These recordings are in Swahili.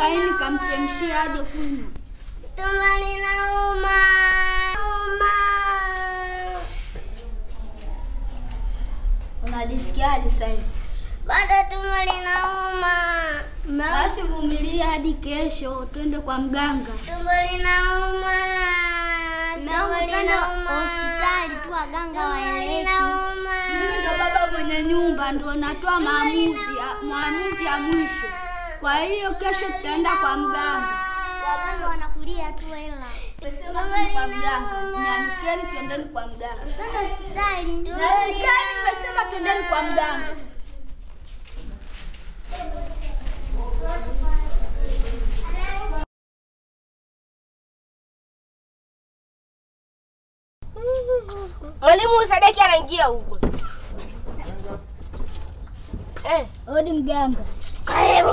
arobaini nikamchemshia aje kunywa. Tumbo linauma. Unajisikiaje sasa hivi? Bado tumbo linauma. Basi vumilia hadi kesho twende kwa mganga. Tumbo linauma. Tumbo linauma. Hospitali tu waganga waeleweke. Baba mwenye nyumba ndio natoa maamuzi ya mwisho. Kwa hiyo kesho tutaenda kwa mganga. Waganga wanakulia tu hela. Tumesema kwa mganga, nyanyikeni twendeni kwa mganga. Sasa hospitali ndio. Tumesema twendeni kwa mganga. Mwalimu Sadeki anaingia huko. Odi mganga. Kaibu.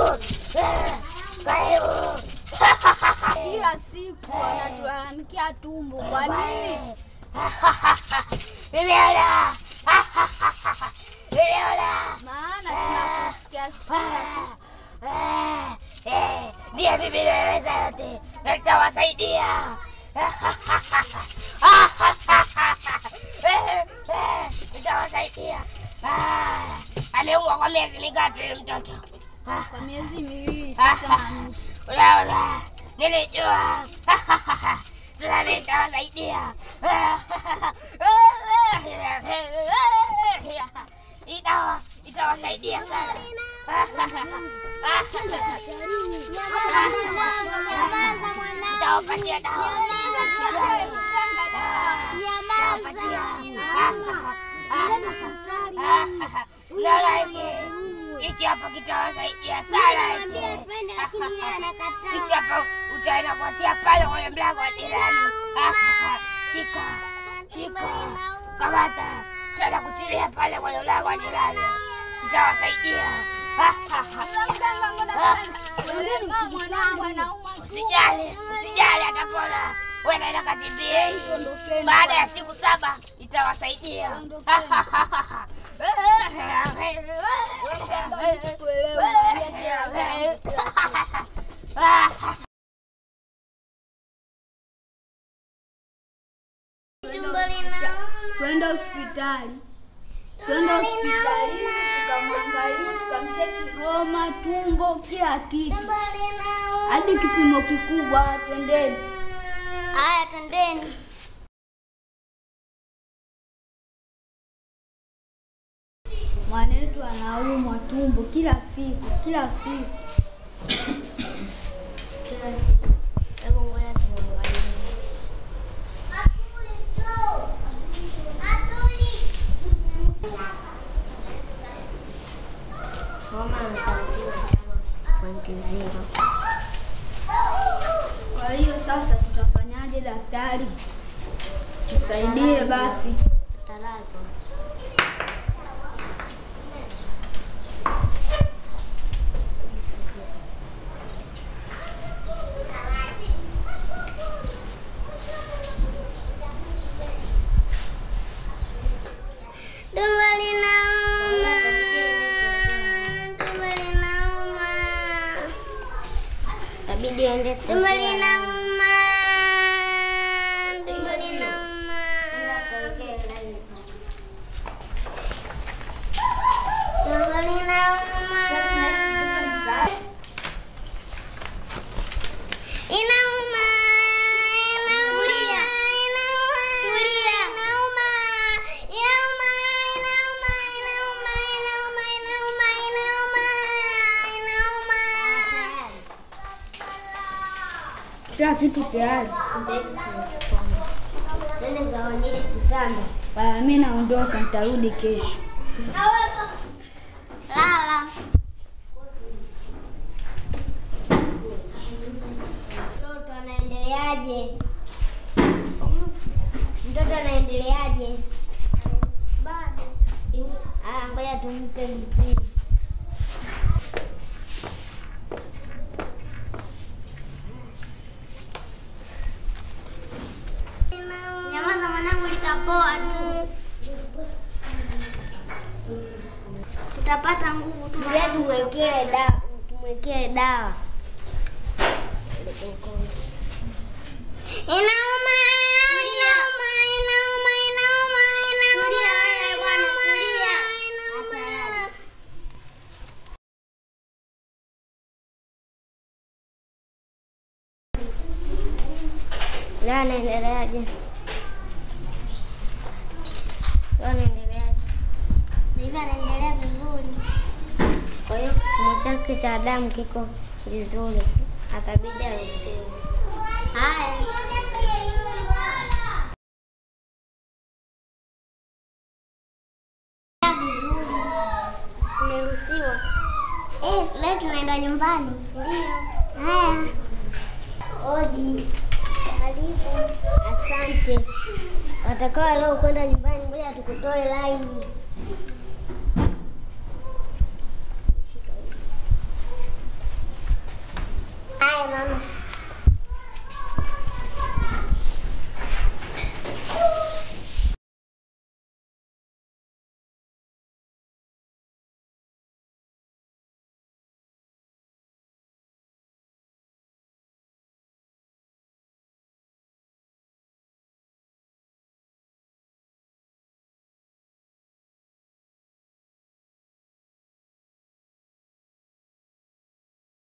Kila siku anatulalamikia tumbo. Kwa nini? Bibiala. Maana tunasikia sana. Ndiye bibilia inaweza yote. Nitawasaidia. Nitawasaidia. Aliumwa kwa miezi mingapi mtoto? Kwa miezi miwili sasa. Ula. Nilijua. Tutawasaidia. Itawasaidia sana. Itawapatia dawa. Ichi hapa kitawasaidia sana. Ichi hapa utaenda kuatia pale kwenye mlango wa jirani. Shika. Kamata. Tutaenda kuchilia pale kwenye mlango wa jirani. Kitawasaidia. Usijali atapona. Wewe naenda katibia. Baada ya siku 7 itawasaidia. Twende hospitali tukamwangalie, tukamcheki homa, tumbo, kila kitu. Hadi kipimo kikubwa twendeni. Haya twendeni. Mwanetu anaumwa tumbo kila siku. Hebu ngoja tuangalie. Kwa hiyo sasa tutafanyaje daktari? Tusaidie basi. Tutalazwa. Tumbo linauma. Kila kitu tayari. Nene zaonyesha kitanda. Baba mimi naondoka nitarudi kesho. Lala. Mtoto anaendeleaje? Bado. Ngoja tumpe mpira. Tutapata nguvu tu. Tumwekee dawa. Udah nenek aja. Udah nenek aja. Nenek vizuri. Kwa hiyo mchake cha damu kiko vizuri. Atabidi asiwe. Haya. Vizuri. Nimeruhusiwa. Leo tunaenda nyumbani. Ndio. Haya. Odi. Asante. Watakao leo kwenda nyumbani, ngoja tukutoe laini.